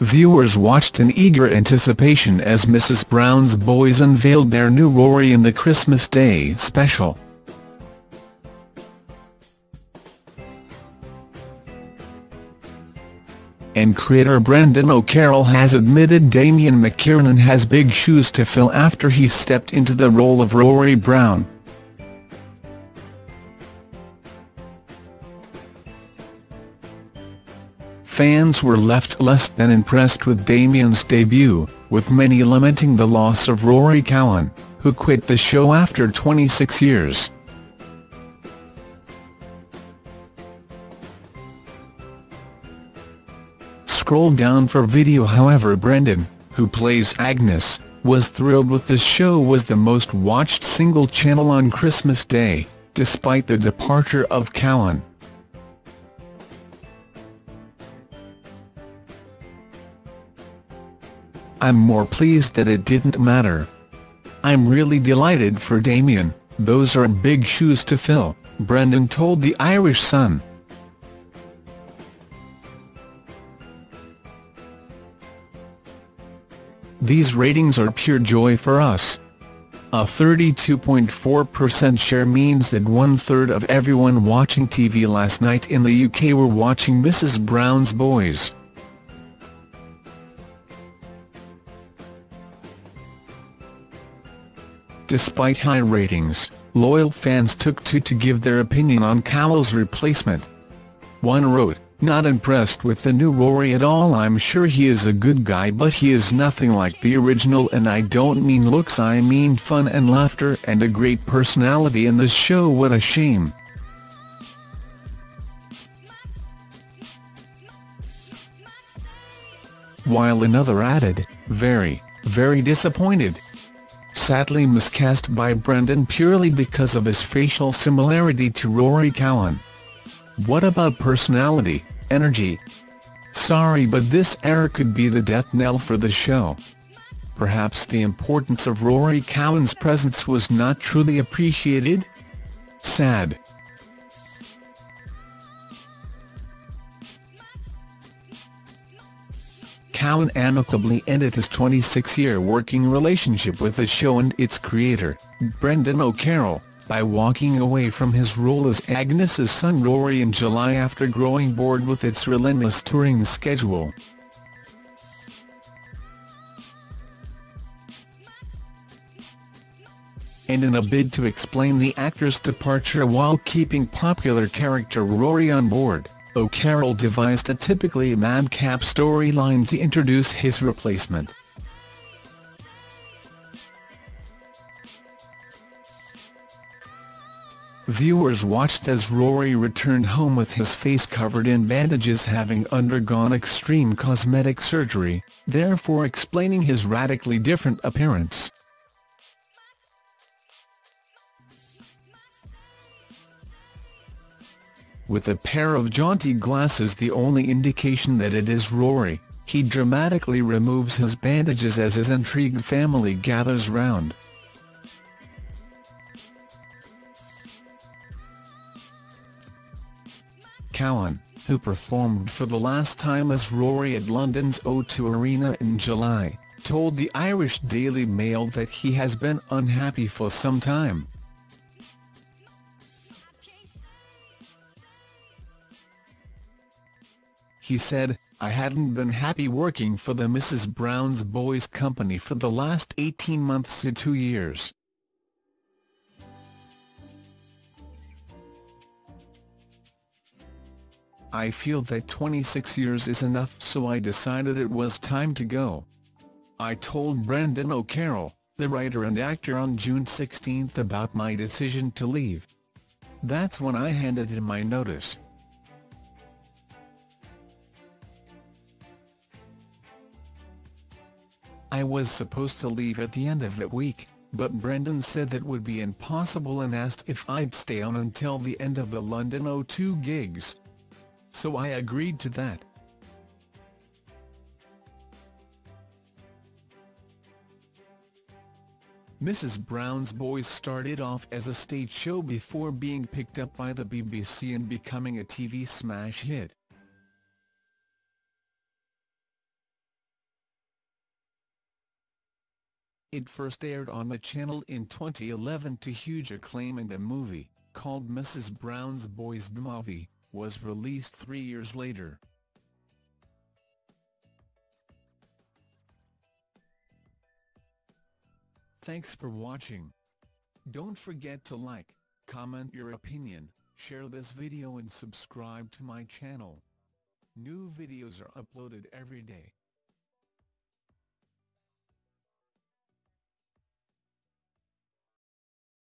Viewers watched in eager anticipation as Mrs. Brown's Boys unveiled their new Rory in the Christmas Day special. And creator Brendan O'Carroll has admitted Damien McKiernan has big shoes to fill after he stepped into the role of Rory Brown. Fans were left less than impressed with Damien's debut, with many lamenting the loss of Rory Cowan, who quit the show after 26 years. Scroll down for video. However, Brendan, who plays Agnes, was thrilled with the show was the most watched single channel on Christmas Day, despite the departure of Cowan. "I'm more pleased that it didn't matter. I'm really delighted for Damien, those are big shoes to fill," Brendan told the Irish Sun. "These ratings are pure joy for us. A 32.4% share means that one-third of everyone watching TV last night in the UK were watching Mrs. Brown's Boys. Despite high ratings, loyal fans took to give their opinion on Cowan's replacement. One wrote, "Not impressed with the new Rory at all. I'm sure he is a good guy, but he is nothing like the original, and I don't mean looks, I mean fun and laughter and a great personality in this show. What a shame." While another added, "Very, very disappointed. Sadly miscast by Brendan purely because of his facial similarity to Rory Cowan. What about personality, energy? Sorry, but this error could be the death knell for the show. Perhaps the importance of Rory Cowan's presence was not truly appreciated? Sad." Cowan amicably ended his 26-year working relationship with the show and its creator, Brendan O'Carroll, by walking away from his role as Agnes's son Rory in July after growing bored with its relentless touring schedule. And in a bid to explain the actor's departure while keeping popular character Rory on board, O'Carroll devised a typically madcap storyline to introduce his replacement. Viewers watched as Rory returned home with his face covered in bandages, having undergone extreme cosmetic surgery, therefore explaining his radically different appearance. With a pair of jaunty glasses, the only indication that it is Rory, he dramatically removes his bandages as his intrigued family gathers round. Cowan, who performed for the last time as Rory at London's O2 Arena in July, told the Irish Daily Mail that he has been unhappy for some time. He said, "I hadn't been happy working for the Mrs. Brown's Boys company for the last 18 months to 2 years. I feel that 26 years is enough, so I decided it was time to go." I told Brendan O'Carroll, the writer and actor, on June 16 about my decision to leave. That's when I handed in my notice. I was supposed to leave at the end of that week, but Brendan said that would be impossible and asked if I'd stay on until the end of the London O2 gigs. So I agreed to that. Mrs. Brown's Boys started off as a stage show before being picked up by the BBC and becoming a TV smash hit. It first aired on the channel in 2011 to huge acclaim, and the movie, called Mrs. Brown's Boys Movie, was released 3 years later. Thanks for watching. Don't forget to like, comment your opinion, share this video and subscribe to my channel. New videos are uploaded every day.